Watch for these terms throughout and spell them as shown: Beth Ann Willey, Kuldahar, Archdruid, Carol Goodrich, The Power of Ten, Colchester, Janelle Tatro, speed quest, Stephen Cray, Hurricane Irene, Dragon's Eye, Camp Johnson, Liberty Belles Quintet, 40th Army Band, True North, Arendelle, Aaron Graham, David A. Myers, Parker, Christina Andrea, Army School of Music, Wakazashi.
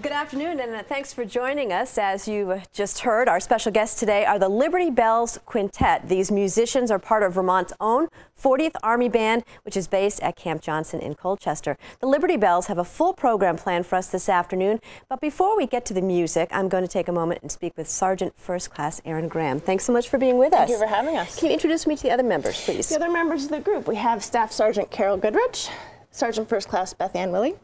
Good afternoon, and thanks for joining us. As you just heard, our special guests today are the Liberty Belles Quintet. These musicians are part of Vermont's own 40th Army Band, which is based at Camp Johnson in Colchester. The Liberty Belles have a full program planned for us this afternoon, but before we get to the music, I'm going to take a moment and speak with Sergeant First Class Aaron Graham. Thanks so much for being with us. Thank you for having us. Can you introduce me to the other members, please? The other members of the group, we have Staff Sergeant Carol Goodrich, Sergeant First Class Beth Ann Willey,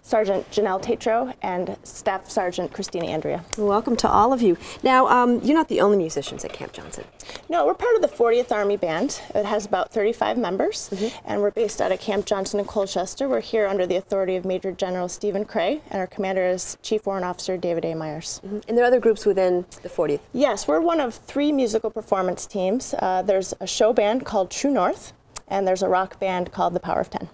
Sergeant Janelle Tatro, and Staff Sergeant Christina Andrea. Welcome to all of you. Now, you're not the only musicians at Camp Johnson. No, we're part of the 40th Army Band. It has about 35 members, and we're based out of Camp Johnson in Colchester. We're here under the authority of Major General Stephen Cray, and our commander is Chief Warrant Officer David A. Myers. And there are other groups within the 40th? Yes, we're one of three musical performance teams. There's a show band called True North, and there's a rock band called The Power of Ten.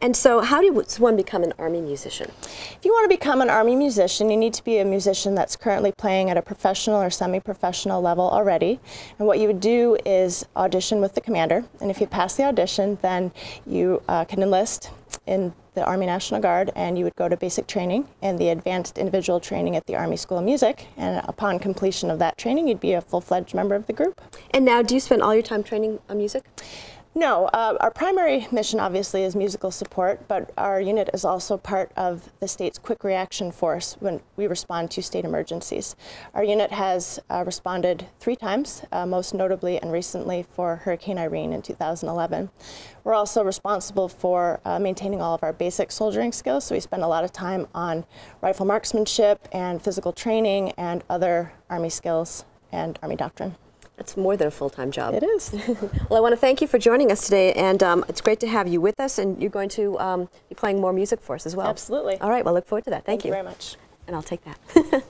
And so how does one become an Army musician? If you want to become an Army musician, you need to be a musician that's currently playing at a professional or semi-professional level already. And what you would do is audition with the commander. And if you pass the audition, then you can enlist in the Army National Guard, and you would go to basic training and the advanced individual training at the Army School of Music. And upon completion of that training, you'd be a full-fledged member of the group. And now, do you spend all your time training on music? No, our primary mission obviously is musical support, but our unit is also part of the state's quick reaction force when we respond to state emergencies. Our unit has responded 3 times, most notably and recently for Hurricane Irene in 2011. We're also responsible for maintaining all of our basic soldiering skills, so we spend a lot of time on rifle marksmanship and physical training and other Army skills and Army doctrine. It's more than a full-time job. It is. Well, I want to thank you for joining us today, and it's great to have you with us, and you're going to be playing more music for us as well. Absolutely. All right, well, look forward to that. Thank you very much. And I'll take that.